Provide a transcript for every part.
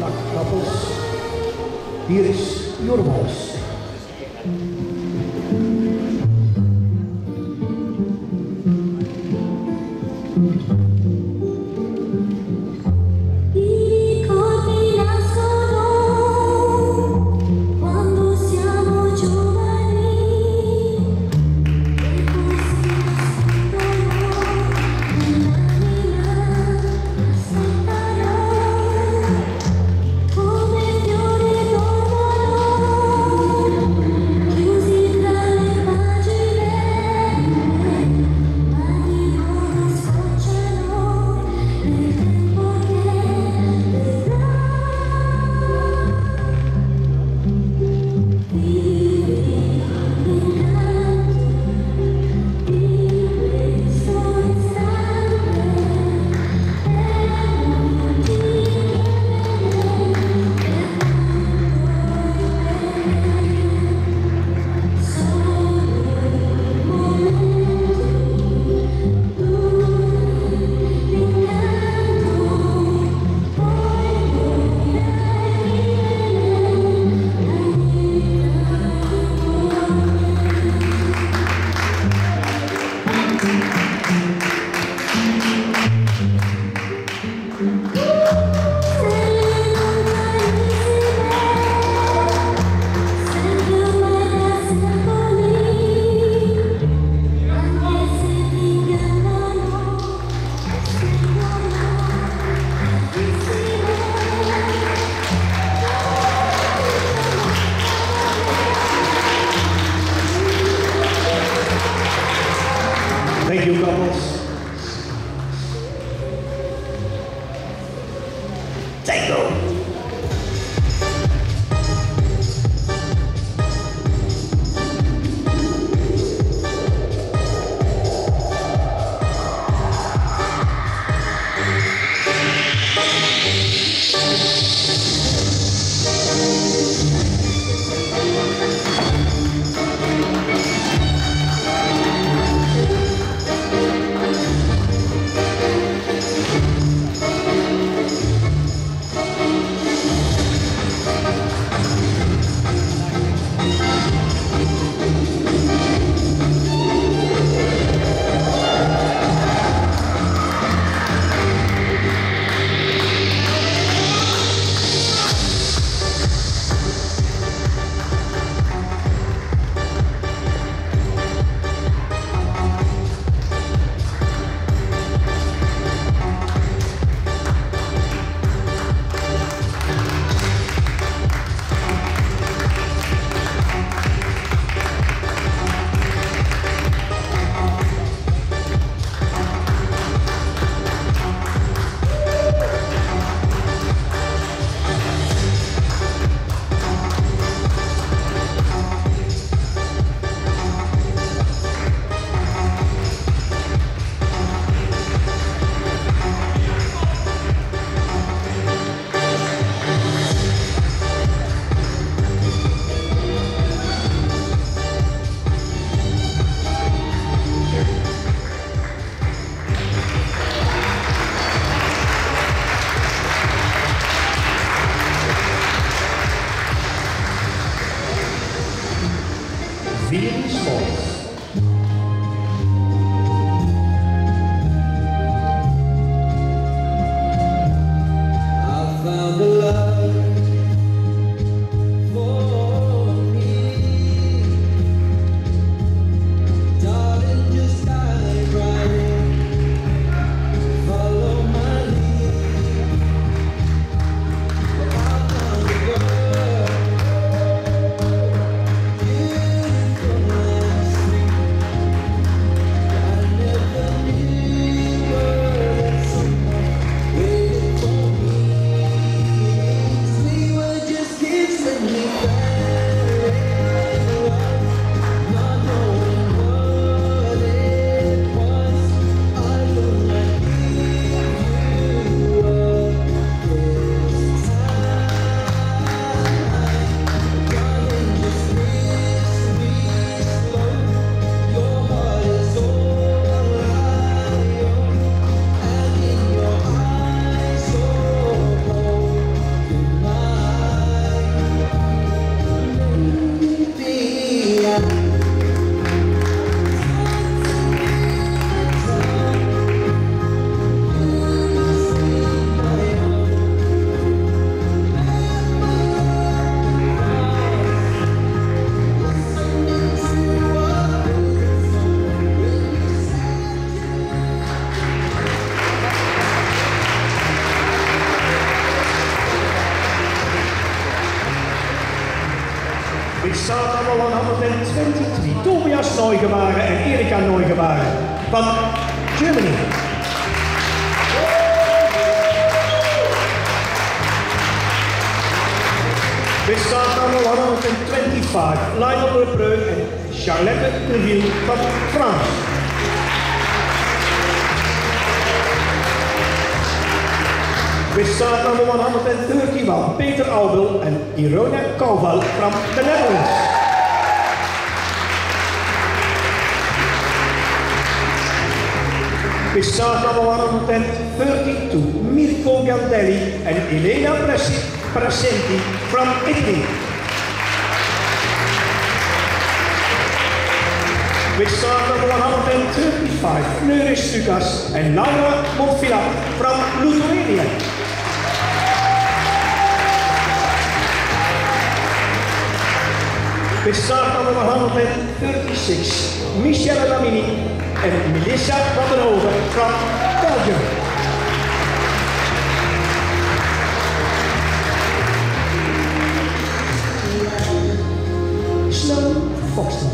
Lakkappels. Hier is Jormals. 2022. Tobias Neugebauer en Erika Neugebauer van Germany. We start number 125, Lionel Lepreux en Charlotte Milleville van France. With start number 131, Peter Aubel and Iryna Koval from the Netherlands. With start number 132, Mirko Gandelli and Elena Pariscenti from Italy. With start number 135, Nerijus Stukas and Laura Montvilaite from Lithuania. With start number 136, Michel Lamine and Melissa Vandenhove from Belgium. Slow Foxtrot.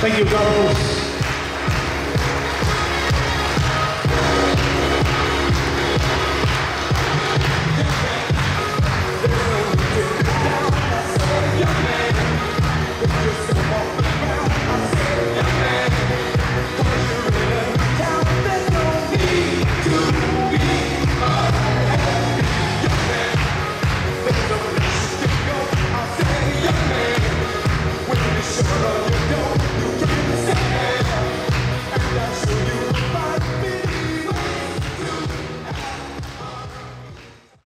Thank you, Carlos.